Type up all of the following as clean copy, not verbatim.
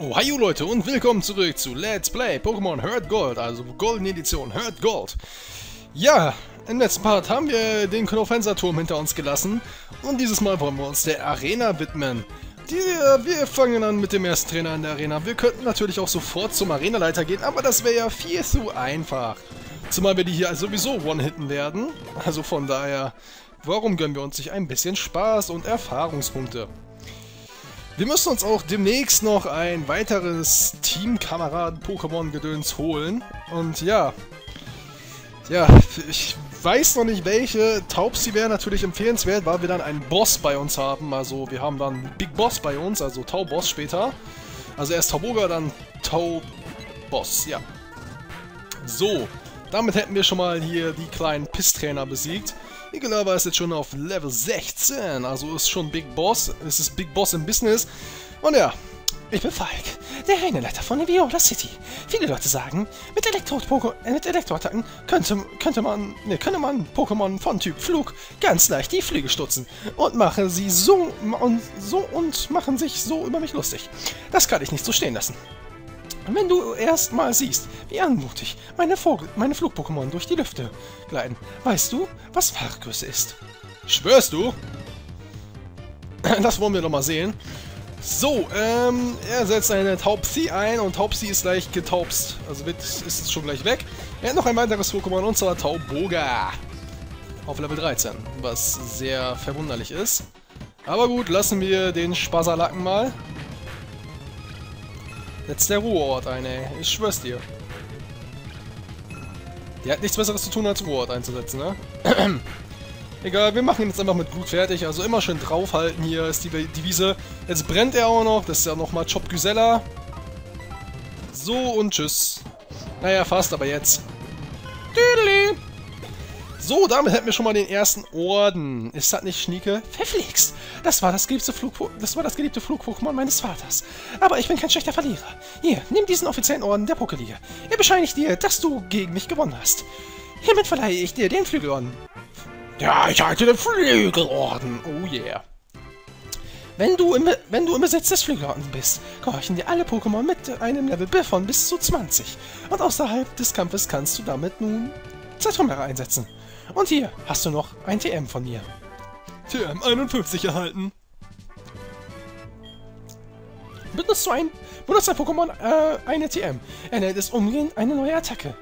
Ohio Leute und willkommen zurück zu Let's Play Pokémon Heart Gold, also goldene Edition Heart Gold. Ja, im letzten Part haben wir den Knofenserturm hinter uns gelassen und dieses Mal wollen wir uns der Arena widmen. Wir fangen an mit dem ersten Trainer in der Arena. Wir könnten natürlich auch sofort zum Arenaleiter gehen, aber das wäre ja viel zu einfach. Zumal wir die hier sowieso one-hitten werden, also von daher, warum gönnen wir uns nicht ein bisschen Spaß und Erfahrungspunkte? Wir müssen uns auch demnächst noch ein weiteres Teamkameraden-Pokémon-Gedöns holen. Und ja, ich weiß noch nicht welche. Taubsi wäre natürlich empfehlenswert, weil wir dann einen Boss bei uns haben. Also wir haben dann Big Boss bei uns, also Tauboss später. Also erst Tauboga, dann Tauboss, ja. So, damit hätten wir schon mal hier die kleinen Pisstrainer besiegt. Nikolava ist jetzt schon auf Level 16, also ist schon Big Boss, es ist Big Boss im Business. Und ja, ich bin Falk, der Arenaleiter von Viola City. Viele Leute sagen, mit Elektroattacken könne man Pokémon von Typ Flug ganz leicht die Flügel stutzen und machen sich so über mich lustig. Das kann ich nicht so stehen lassen. Wenn du erst mal siehst, wie anmutig meine Flug-Pokémon durch die Lüfte gleiten, weißt du, was Fachgröße ist? Schwörst du? Das wollen wir doch mal sehen. So, er setzt eine Taubsi ein und Taubsi ist gleich getaubst. Also ist schon gleich weg. Er hat noch ein weiteres Pokémon und zwar Tauboga. Auf Level 13, was sehr verwunderlich ist. Aber gut, lassen wir den Spasserlacken mal. Setzt der Ruheort ein, ey. Ich schwör's dir. Der hat nichts Besseres zu tun, als Ruheort einzusetzen, ne? Egal, wir machen ihn jetzt einfach mit Blut fertig. Also immer schön draufhalten hier, ist die Devise. Jetzt brennt er auch noch. Das ist ja nochmal Chop Güsella. So und tschüss. Naja, fast, aber jetzt. Tüdeli. So, damit hätten wir schon mal den ersten Orden. Ist das nicht schnieke? Verflixt! Das war das geliebte Flug-Pokémon meines Vaters. Aber ich bin kein schlechter Verlierer. Hier, nimm diesen offiziellen Orden der Pokéliga. Er bescheinigt dir, dass du gegen mich gewonnen hast. Hiermit verleihe ich dir den Flügelorden. Ja, ich halte den Flügelorden. Oh yeah. Wenn du im Besitz des Flügelordens bist, gehorchen dir alle Pokémon mit einem Level von bis zu 20. Und außerhalb des Kampfes kannst du damit nun Zertrümmerer einsetzen. Und hier hast du noch ein TM von mir. TM 51 erhalten. Benutzt ein Pokémon eine TM. Erhält es umgehend eine neue Attacke.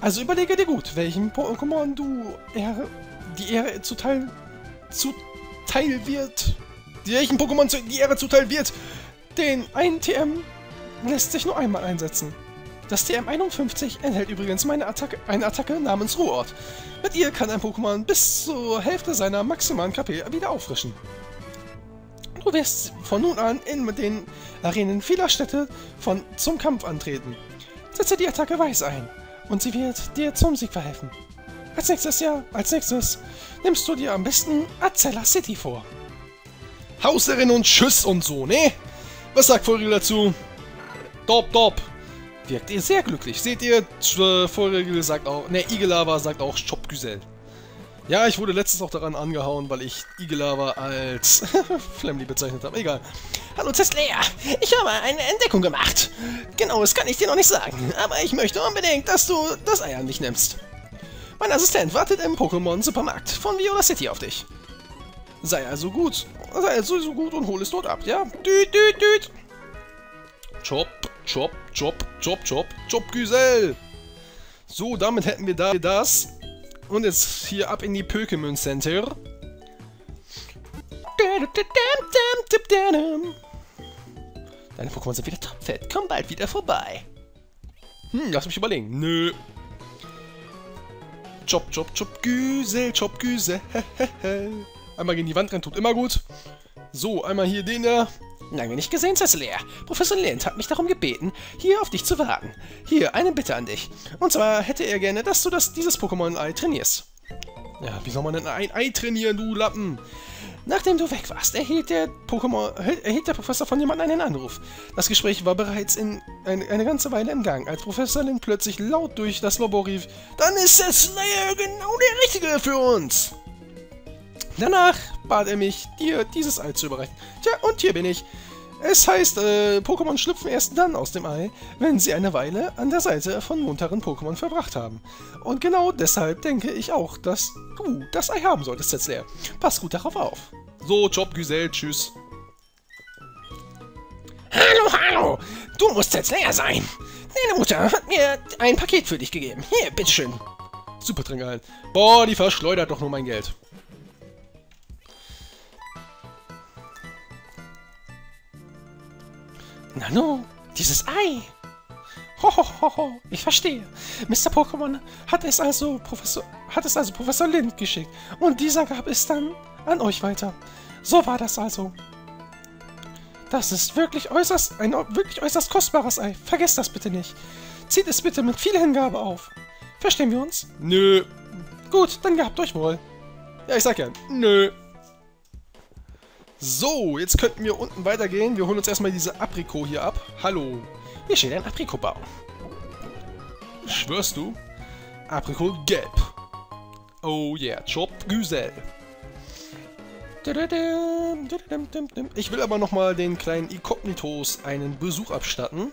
Also überlege dir gut, welchem Pokémon du die Ehre zuteil wird. Den einen TM lässt sich nur einmal einsetzen. Das TM 51 enthält übrigens eine Attacke namens Ruheort. Mit ihr kann ein Pokémon bis zur Hälfte seiner maximalen KP wieder auffrischen. Du wirst von nun an in den Arenen vieler Städte zum Kampf antreten. Setze die Attacke Weiß ein und sie wird dir zum Sieg verhelfen. Als nächstes nimmst du dir am besten Azella City vor. Hauserin und Tschüss und so, ne? Was sagt Furry dazu? Top, top. Wirkt ihr sehr glücklich. Seht ihr, Igelava sagt auch Chop Güsella. Ja, ich wurde letztens auch daran angehauen, weil ich Igelava als Flamly bezeichnet habe. Egal. Hallo Tesla, ich habe eine Entdeckung gemacht. Genau, das kann ich dir noch nicht sagen, aber ich möchte unbedingt, dass du das Ei an mich nimmst. Mein Assistent wartet im Pokémon-Supermarkt von Viola City auf dich. Sei also so gut und hol es dort ab, ja? Düt, düt, düt. Chop. Chop, chop, chop, chop, chop Güsella. So, damit hätten wir das. Und jetzt hier ab in die Pokémon Center. Deine Pokémon sind wieder topfit. Komm bald wieder vorbei. Lass mich überlegen. Nö. Chop, chop, chop Güsella, chop Güsella. Einmal gegen die Wand rennen tut immer gut. So, einmal hier den da. Lange nicht gesehen, Cecilia. Professor Lind hat mich darum gebeten, hier auf dich zu warten. Hier, eine Bitte an dich. Und zwar hätte er gerne, dass du dieses Pokémon-Ei trainierst. Ja, wie soll man denn ein Ei trainieren, du Lappen? Nachdem du weg warst, erhielt der Professor von jemandem einen Anruf. Das Gespräch war bereits eine ganze Weile im Gang, als Professor Lind plötzlich laut durch das Labor rief, dann ist Cecilia genau der Richtige für uns! Danach bat er mich, dir dieses Ei zu überreichen. Tja, und hier bin ich. Es heißt, Pokémon schlüpfen erst dann aus dem Ei, wenn sie eine Weile an der Seite von munteren Pokémon verbracht haben. Und genau deshalb denke ich auch, dass du das Ei haben solltest, Setzler. Pass gut darauf auf. So, Job, Güzel, tschüss. Hallo, hallo! Du musst Setzler sein! Deine Mutter hat mir ein Paket für dich gegeben. Hier, bitteschön. Super Trinkhallen. Boah, die verschleudert doch nur mein Geld. Nanu, dieses Ei! Hohohoho, ich verstehe. Mr. Pokémon hat es also Professor Lind geschickt. Und dieser gab es dann an euch weiter. So war das also. Das ist ein wirklich äußerst kostbares Ei. Vergesst das bitte nicht. Zieht es bitte mit viel Hingabe auf. Verstehen wir uns? Nö. Gut, dann gehabt euch wohl. Ja, ich sag ja, nö. So, jetzt könnten wir unten weitergehen. Wir holen uns erstmal diese Aprikot hier ab. Hallo. Hier steht ein Aprikotbaum. Schwörst du? Aprikot gelb. Oh yeah, Job Güzel. Ich will aber nochmal den kleinen Ikognitos einen Besuch abstatten.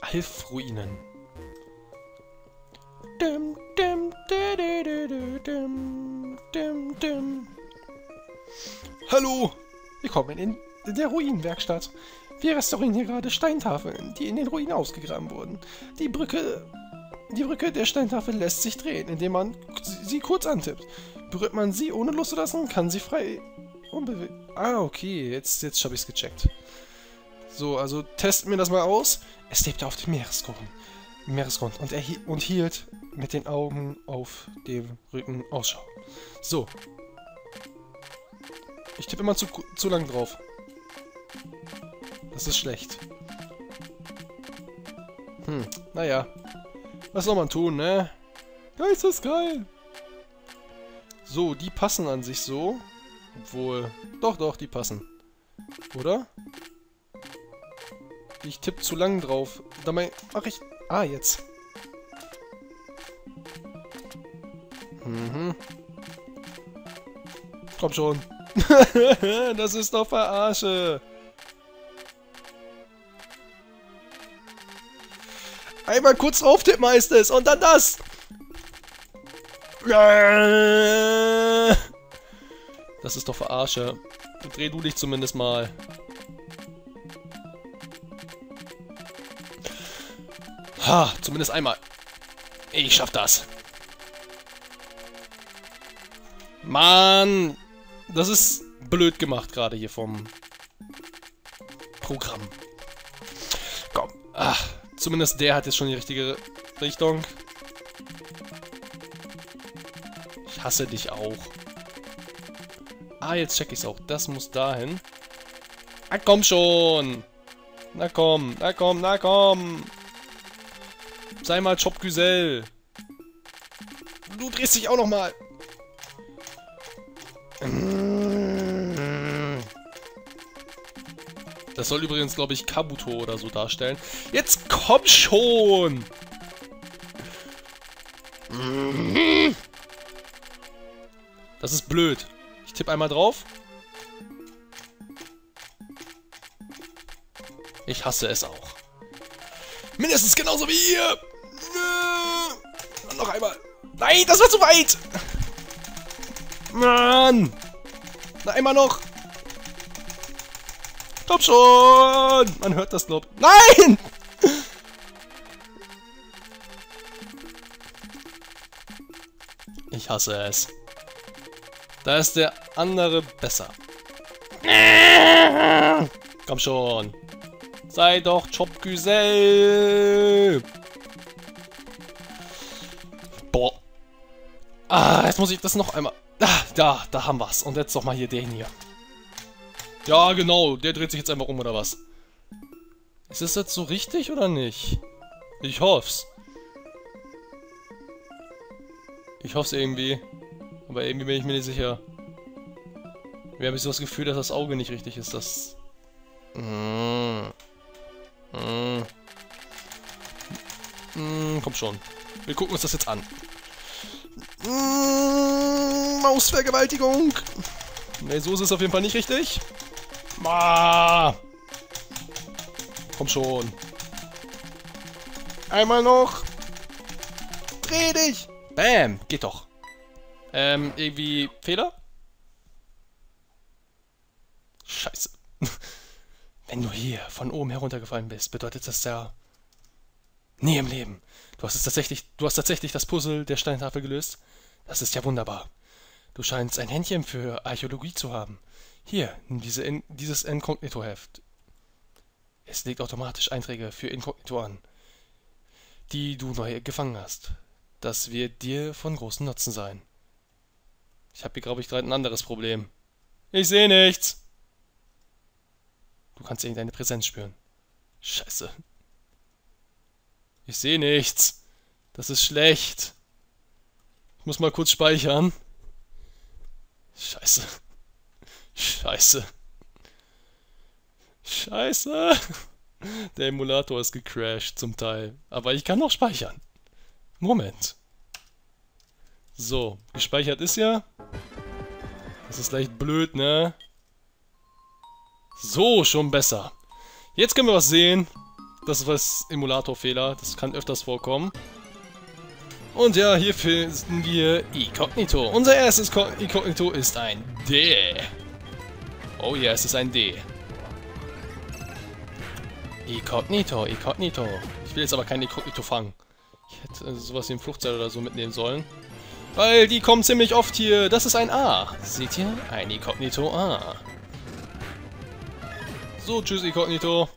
Alfruinen. Hallo! Willkommen in der Ruinenwerkstatt. Wir restaurieren hier gerade Steintafeln, die in den Ruinen ausgegraben wurden. Die Brücke der Steintafel lässt sich drehen, indem man sie kurz antippt. Berührt man sie ohne loszulassen, kann sie frei unbewegen. Ah, okay, jetzt habe ich es gecheckt. So, also testen wir das mal aus. Es lebte auf dem Meeresgrund und hielt mit den Augen auf dem Rücken Ausschau. So. Ich tippe immer zu lang drauf. Das ist schlecht. Naja. Was soll man tun, ne? Ist das geil! So, die passen an sich so. Obwohl... Doch, die passen. Oder? Ich tippe zu lang drauf. Dabei mache ich... Ah, jetzt. Komm schon. Das ist doch Verarsche. Einmal kurz drauf tippen heißt es und dann das. Das ist doch Verarsche. Dreh du dich zumindest mal. Ha, zumindest einmal. Ich schaff das. Mann. Das ist blöd gemacht gerade hier vom Programm. Komm. Ach, zumindest der hat jetzt schon die richtige Richtung. Ich hasse dich auch. Ah, jetzt check ich's auch. Das muss dahin. Ah, komm schon. Na komm. Sei mal Job Güzel. Du drehst dich auch noch mal. Das soll übrigens, glaube ich, Kabuto oder so darstellen. Jetzt komm schon! Das ist blöd. Ich tippe einmal drauf. Ich hasse es auch. Mindestens genauso wie ihr! Und noch einmal. Nein, das war zu weit! Mann! Na, einmal noch! Komm schon! Man hört das Lob. Nein! Ich hasse es. Da ist der andere besser. Komm schon! Sei doch Job Güzel! Boah! Ah, jetzt muss ich das noch einmal... Ah, da haben wir's. Und jetzt nochmal hier den hier. Ja, genau. Der dreht sich jetzt einfach um, oder was? Ist das jetzt so richtig, oder nicht? Ich hoff's. Ich hoff's irgendwie. Aber irgendwie bin ich mir nicht sicher. Mir habe ich so das Gefühl, dass das Auge nicht richtig ist. Das... Komm schon. Wir gucken uns das jetzt an. Mausvergewaltigung. Ne, so ist es auf jeden Fall nicht richtig. Ah. Komm schon. Einmal noch. Dreh dich. Bam. Geht doch. Irgendwie Fehler? Scheiße. Wenn du hier von oben heruntergefallen bist, bedeutet das ja... nie im Leben. Du hast tatsächlich das Puzzle der Steintafel gelöst. Das ist ja wunderbar. Du scheinst ein Händchen für Archäologie zu haben. Hier, nimm dieses Inkognito-Heft. Es legt automatisch Einträge für Inkognito an, die du neu gefangen hast. Das wird dir von großem Nutzen sein. Ich habe hier, glaube ich, gerade ein anderes Problem. Ich sehe nichts! Du kannst irgendeine Präsenz spüren. Scheiße. Ich sehe nichts. Das ist schlecht. Ich muss mal kurz speichern. Scheiße. Scheiße. Scheiße. Der Emulator ist gecrashed zum Teil. Aber ich kann noch speichern. Moment. So, gespeichert ist ja. Das ist leicht blöd, ne? So, schon besser. Jetzt können wir was sehen. Das war das Emulatorfehler. Das kann öfters vorkommen. Und ja, hier finden wir Inkognito. Unser erstes Inkognito ist ein D. Oh ja, es ist ein D. Inkognito, Inkognito. Ich will jetzt aber kein Inkognito fangen. Ich hätte sowas wie ein Fluchtseil oder so mitnehmen sollen. Weil die kommen ziemlich oft hier. Das ist ein A. Seht ihr? Ein Inkognito A. So, tschüss Inkognito.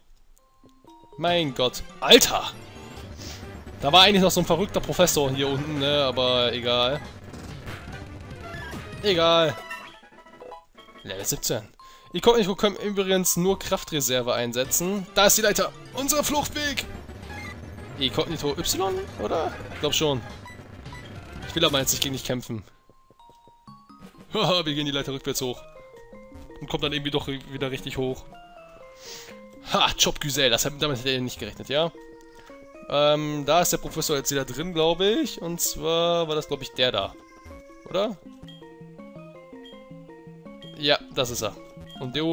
Mein Gott. Alter! Da war eigentlich noch so ein verrückter Professor hier unten, ne? Aber egal. Egal. Level 17. Inkognito können übrigens nur Kraftreserve einsetzen. Da ist die Leiter. Unser Fluchtweg! Inkognito Y, oder? Ich glaube schon. Ich will aber jetzt nicht gegen dich kämpfen. Haha, wir gehen die Leiter rückwärts hoch. Und kommt dann irgendwie doch wieder richtig hoch. Ha, Chop Güzel, damit hätte ich nicht gerechnet, ja? Da ist der Professor jetzt wieder drin, glaube ich. Und zwar war das, glaube ich, der da. Oder? Ja, das ist er. Und der...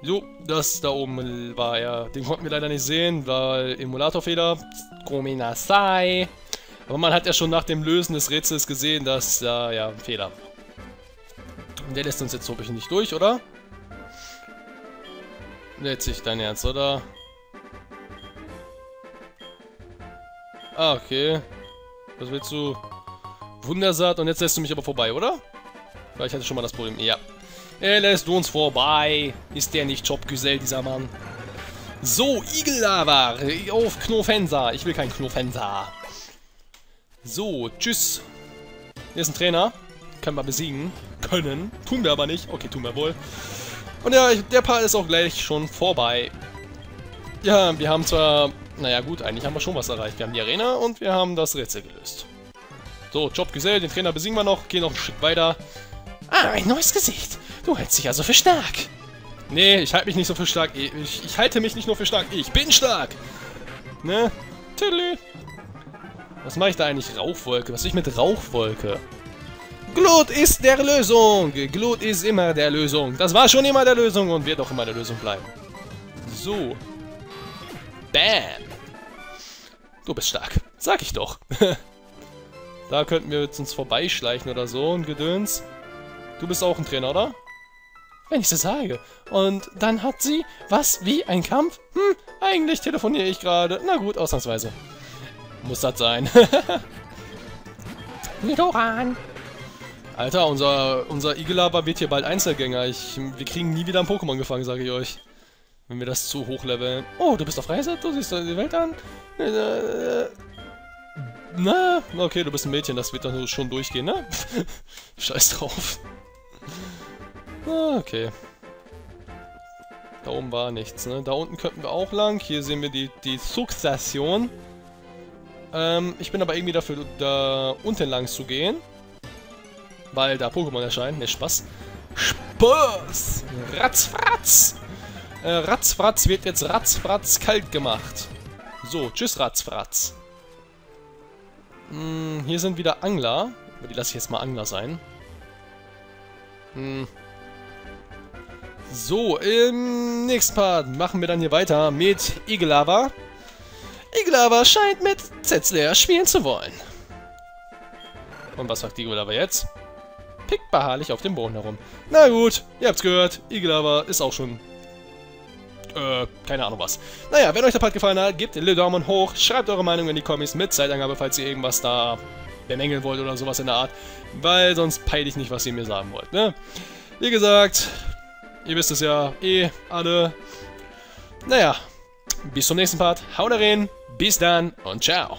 Jo, das da oben war er. Den konnten wir leider nicht sehen, weil Emulatorfehler. Gominasai. Aber man hat ja schon nach dem Lösen des Rätsels gesehen, dass da ja ein Fehler war. Und der lässt uns jetzt so ein bisschen nicht durch, oder? Letztlich dein Ernst, oder? Ah, okay. Was willst du? Wundersaat. Und jetzt lässt du mich aber vorbei, oder? Weil ich hatte schon mal das Problem. Ja. Er lässt du uns vorbei. Ist der nicht Chopgüzel, dieser Mann? So, Igellavar. Auf Knofensa. Ich will kein Knofensa. So, tschüss. Hier ist ein Trainer. Können wir besiegen. Können. Tun wir aber nicht. Okay, tun wir wohl. Und ja, der Part ist auch gleich schon vorbei. Ja, wir haben zwar... Naja gut, eigentlich haben wir schon was erreicht. Wir haben die Arena und wir haben das Rätsel gelöst. So, Job Gesell, den Trainer besiegen wir noch. Gehen noch ein Stück weiter. Ah, ein neues Gesicht. Du hältst dich also für stark. Nee, ich halte mich nicht so für stark. Ich halte mich nicht nur für stark. Ich bin stark. Ne? Tüdelü. Was mache ich da eigentlich? Rauchwolke. Was will ich mit Rauchwolke? Glut ist der Lösung. Glut ist immer der Lösung. Das war schon immer der Lösung und wird auch immer der Lösung bleiben. So. Bam. Du bist stark. Sag ich doch. Da könnten wir jetzt uns vorbeischleichen oder so und Gedöns. Du bist auch ein Trainer, oder? Wenn ich das sage. Und dann hat sie... Was? Wie? Ein Kampf? Hm, eigentlich telefoniere ich gerade. Na gut, ausnahmsweise. Muss das sein. Nidoran. Alter, unser Igelaber wird hier bald Einzelgänger. Wir kriegen nie wieder ein Pokémon gefangen, sage ich euch. Wenn wir das zu hoch leveln. Oh, du bist auf Reise? Du siehst die Welt an? Na, okay, du bist ein Mädchen. Das wird dann schon durchgehen, ne? Scheiß drauf. Okay. Da oben war nichts, ne? Da unten könnten wir auch lang. Hier sehen wir die Sukstation. Ich bin aber irgendwie dafür, da unten lang zu gehen. Weil da Pokémon erscheinen. Ne, Spaß. Spaß! Ratzfratz! Ratzfratz wird jetzt Ratzfratz kalt gemacht. So, tschüss Ratzfratz. Hier sind wieder Angler. Aber die lasse ich jetzt mal Angler sein. So, im nächsten Part machen wir dann hier weiter mit Igelava. Igelava scheint mit Z-Slayer spielen zu wollen. Und was sagt Igelava jetzt? Pickt beharrlich auf dem Boden herum. Na gut, ihr habt's gehört, Igelava ist auch schon... keine Ahnung was. Naja, wenn euch der Part gefallen hat, gebt den Daumen hoch, schreibt eure Meinung in die Kommis mit Zeitangabe, falls ihr irgendwas da bemängeln wollt oder sowas in der Art, weil sonst peil ich nicht, was ihr mir sagen wollt, ne? Wie gesagt, ihr wisst es ja alle. Naja, bis zum nächsten Part, haut rein, bis dann und ciao!